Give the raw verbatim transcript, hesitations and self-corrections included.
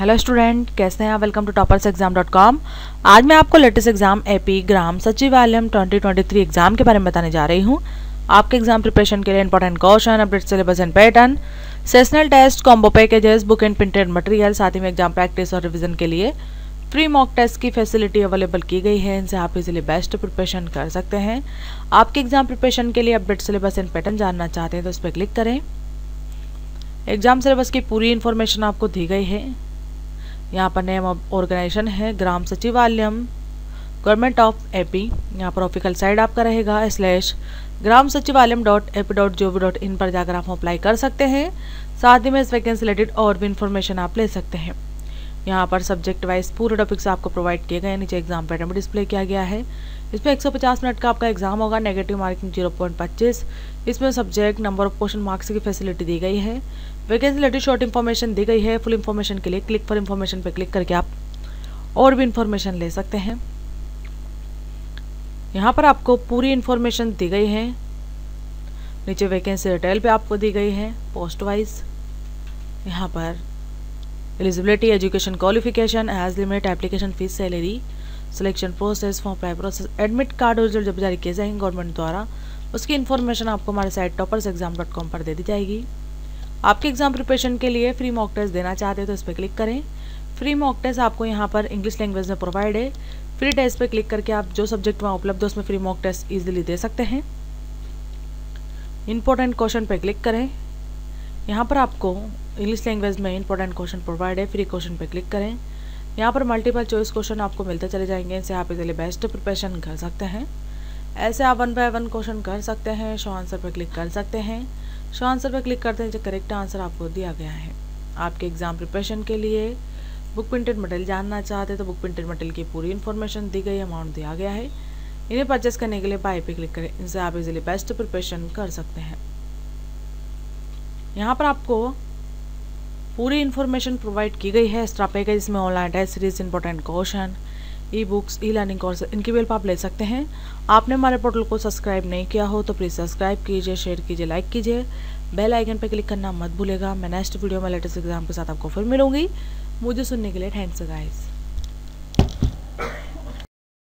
Hello student, कैसे हैं आप। Welcome to toppers exam dot com. आज मैं आपको लेटेस्ट एग्जाम एपी ग्राम Sachivalayam twenty twenty three exam के बारे में बताने जा रही हूं। आपके एग्जाम प्रिपरेशन के लिए important question, update syllabus and pattern, sessional test, combo packages, book and printed material, साथ ही में एग्जाम प्रैक्टिस और रिविजन के लिए फ्री मॉक टेस्ट की फैसिलिटी अवेलेबल की गई है। इनसे आप इजीली बेस्ट प्रिपरेशन कर सकते हैं। आपके एग्जाम प्रिपरेशन के लिए अपडेट सिलेबस एंड पैटर्न जानना चाहते हैं तो इस पर क्लिक करें। एग्जाम सिलेबस की पूरी इन्फॉर्मेशन आपको दी गई है। यहाँ पर नेम ऑफ ऑर्गेनाइजेशन है ग्राम सचिवालयम गवर्नमेंट ऑफ एपी। यहाँ पर ऑफिशियल साइट आपका रहेगा slash Gram Sachivalayam dot AP dot G O V dot in पर जाकर आप अप्लाई कर सकते हैं। साथ ही में इस वैकेंसी रिलेटेड और भी इन्फॉर्मेशन आप ले सकते हैं। यहाँ पर सब्जेक्ट वाइज पूरे टॉपिक्स आपको प्रोवाइड किए गए हैं। नीचे एग्जाम पैटर्न भी डिस्प्ले किया गया है। इसमें एक सौ पचास मिनट का आपका एग्जाम होगा। नेगेटिव मार्किंग जीरो पॉइंट पच्चीस। इसमें subject, number of question, marks की फैसिलिटी दी गई है। वैकेंसी रिलेटेड शॉर्ट इन्फॉर्मेशन दी गई है। फुल इन्फॉर्मेशन के लिए क्लिक फॉर इन्फॉर्मेशन पर क्लिक करके आप और भी इन्फॉर्मेशन ले सकते हैं। यहाँ पर आपको पूरी इन्फॉर्मेशन दी गई है। नीचे वैकेंसी डिटेल पर आपको दी गई है पोस्ट वाइज। यहाँ पर eligibility, education qualification, age limit, application fees, salary, selection process, form apply process, admit card और रिजल्ट जब जारी किए जाएंगे गवर्नमेंट द्वारा, उसकी इन्फॉर्मेशन आपको हमारे site toppers exam dot com पर दे दी जाएगी। आपके एग्जाम प्रिपरेशन के लिए फ्री मॉक टेस्ट देना चाहते हैं तो इस पर क्लिक करें। फ्री मॉक टेस्ट आपको यहाँ पर इंग्लिश लैंग्वेज में प्रोवाइड है। फ्री टेस्ट पर क्लिक करके आप जो सब्जेक्ट वहाँ उपलब्ध है उसमें फ्री मॉक टेस्ट ईजिली दे सकते हैं। इंपॉर्टेंट क्वेश्चन पर क्लिक करें। यहाँ पर आपको इंग्लिश लैंग्वेज में इंपॉर्टेंट क्वेश्चन प्रोवाइड है। फ्री क्वेश्चन पर क्लिक करें। यहाँ पर मल्टीपल चॉइस क्वेश्चन आपको मिलते चले जाएंगे। इनसे आप इसलिए बेस्ट प्रिपरेशन कर सकते हैं। ऐसे आप वन बाय वन क्वेश्चन कर सकते हैं। शो आंसर पर क्लिक कर सकते हैं। शो आंसर पर क्लिक करते हैं जो करेक्ट आंसर आपको दिया गया है। आपके एग्जाम प्रिपरेशन के लिए बुक प्रिंटेड मटेरियल जानना चाहते हैं तो बुक प्रिंटेड मटेरियल की पूरी इन्फॉर्मेशन दी गई, अमाउंट दिया गया है। इन्हें परचेस करने के लिए बाय पे क्लिक करें। इनसे आप इजिली बेस्ट प्रिपरेशन कर सकते हैं। यहाँ पर आपको पूरी इन्फॉर्मेशन प्रोवाइड की गई है। एक्स्ट्रा पैकेज, इसमें online test series, important question, e books, e learning course, इनकी भी हेल्प आप ले सकते हैं। आपने हमारे पोर्टल को सब्सक्राइब नहीं किया हो तो प्लीज़ सब्सक्राइब कीजिए, शेयर कीजिए, लाइक कीजिए। बेल आइकन पर क्लिक करना मत भूलेगा। मैं नेक्स्ट वीडियो में लेटेस्ट एग्जाम के साथ आपको फिर मिलूंगी। मुझे सुनने के लिए थैंक्स गाइस।